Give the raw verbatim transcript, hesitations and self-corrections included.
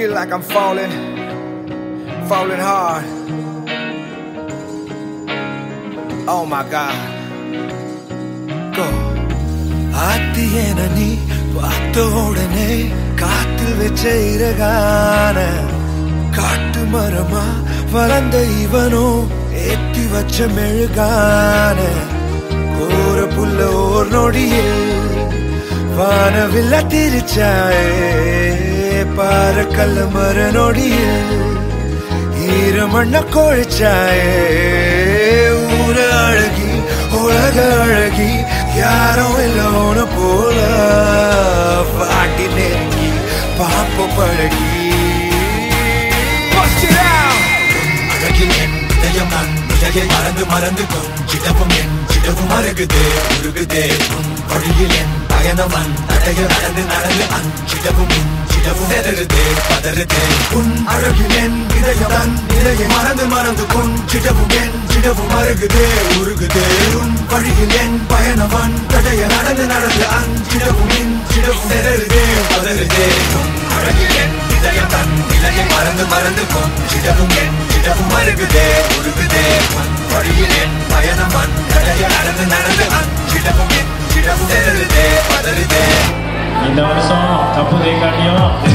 feel like I'm falling, falling hard. Oh my God. Go. Aati enani paathodane kaathil vecha iragana kaattu marama varanda ivano etti vecha melugana kora pulla or nodiye vaanavilla tirichae para kalmar nodiye irumanna kolchaye ura alagi olaga alagi yaro elona pola vaadine ki paappu palagi watch it out alaginen dayaman alage marandu marandu konjidavum en jidavum aragude urugude valiyilen ayanaman adaya narandu narandu anjidavum சிடவுதெதெதே பதரதே உன் அழகினேன் இதயதான் இதய மறந்து மறந்து கொன் சிடவுகேன் சிடவு மறுகுதே உருகுதே உன் வழியிலேன் பயணவன் தடைய நடந்து நடந்து an சிடவுமின் சிடவுதெதெதே பதரதே உன் அழகினேன் இதயதான் இதய மறந்து மறந்து கொன் சிடவுகேன் சிடவு மறுகுதே உருகுதே உன் வழியிலேன் பயணவன் தடைய நடந்து நடந்து அன் சிடவுமின் சிடவுதெதெதே பதரதே. இந்த வருஷம் தப்பு தேக்காட்டியும்